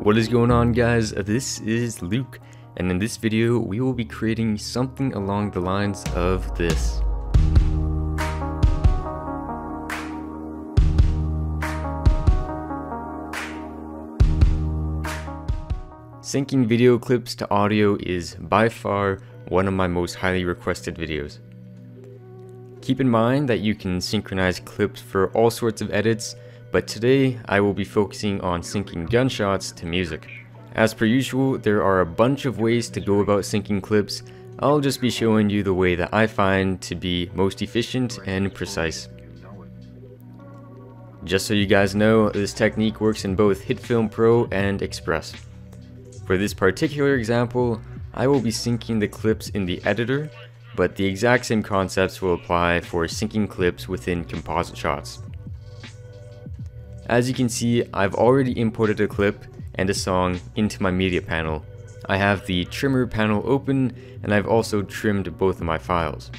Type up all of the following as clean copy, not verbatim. What is going on, guys? This is Luke, and in this video we will be creating something along the lines of this. Syncing video clips to audio is by far one of my most highly requested videos. Keep in mind that you can synchronize clips for all sorts of edits, but today I will be focusing on syncing gunshots to music. As per usual, there are a bunch of ways to go about syncing clips. I'll just be showing you the way that I find to be most efficient and precise. Just so you guys know, this technique works in both HitFilm Pro and Express. For this particular example, I will be syncing the clips in the editor, but the exact same concepts will apply for syncing clips within composite shots. As you can see, I've already imported a clip and a song into my media panel. I have the trimmer panel open, and I've also trimmed both of my files.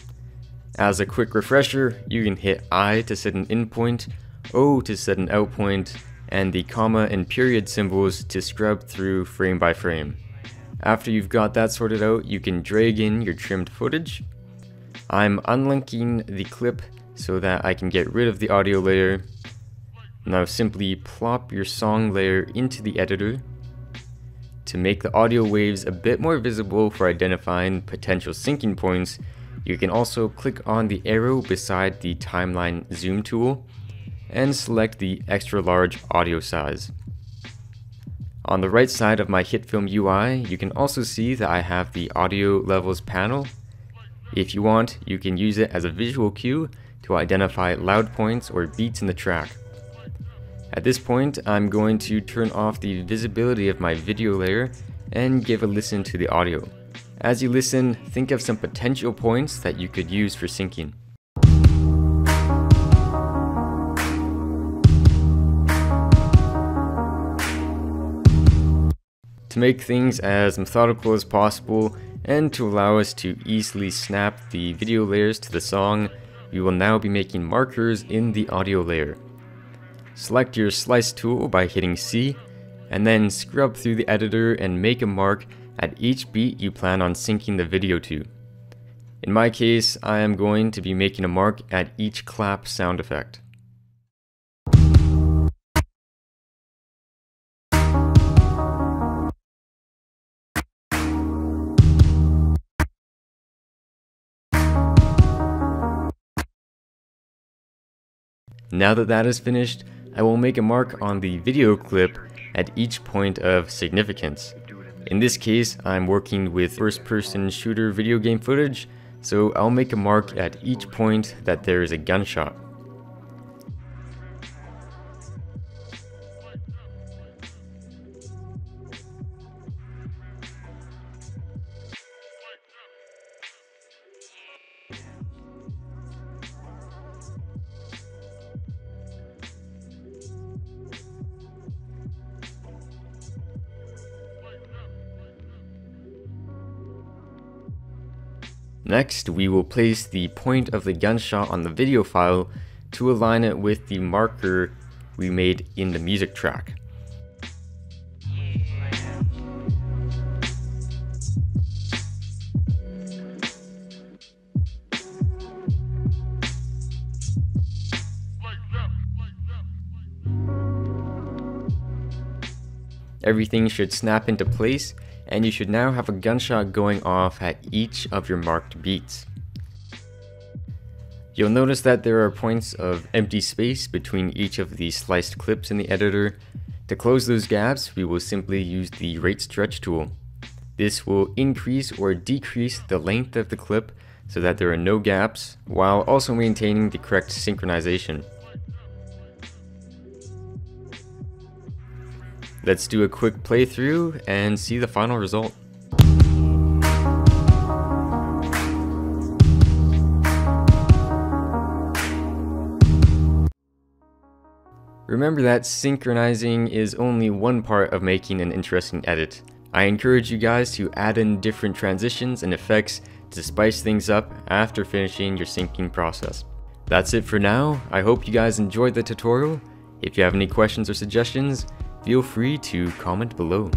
As a quick refresher, you can hit I to set an in point, O to set an out point, and the comma and period symbols to scrub through frame by frame. After you've got that sorted out, you can drag in your trimmed footage. I'm unlinking the clip so that I can get rid of the audio layer. Now simply plop your song layer into the editor to make the audio waves a bit more visible for identifying potential syncing points. You can also click on the arrow beside the timeline zoom tool and select the extra large audio size. On the right side of my HitFilm UI, you can also see that I have the audio levels panel. If you want, you can use it as a visual cue to identify loud points or beats in the track. At this point, I'm going to turn off the visibility of my video layer and give a listen to the audio. As you listen, think of some potential points that you could use for syncing. To make things as methodical as possible and to allow us to easily snap the video layers to the song, we will now be making markers in the audio layer. Select your slice tool by hitting C, and then scrub through the editor and make a mark at each beat you plan on syncing the video to. In my case, I am going to be making a mark at each clap sound effect. Now that that is finished, I will make a mark on the video clip at each point of significance. In this case, I'm working with first-person shooter video game footage, so I'll make a mark at each point that there is a gunshot. Next, we will place the point of the gunshot on the video file to align it with the marker we made in the music track. Everything should snap into place, and you should now have a gunshot going off at each of your marked beats. You'll notice that there are points of empty space between each of the sliced clips in the editor. To close those gaps, we will simply use the rate stretch tool. This will increase or decrease the length of the clip so that there are no gaps, while also maintaining the correct synchronization. Let's do a quick playthrough and see the final result. Remember that synchronizing is only one part of making an interesting edit. I encourage you guys to add in different transitions and effects to spice things up after finishing your syncing process. That's it for now. I hope you guys enjoyed the tutorial. If you have any questions or suggestions, Feel free to comment below.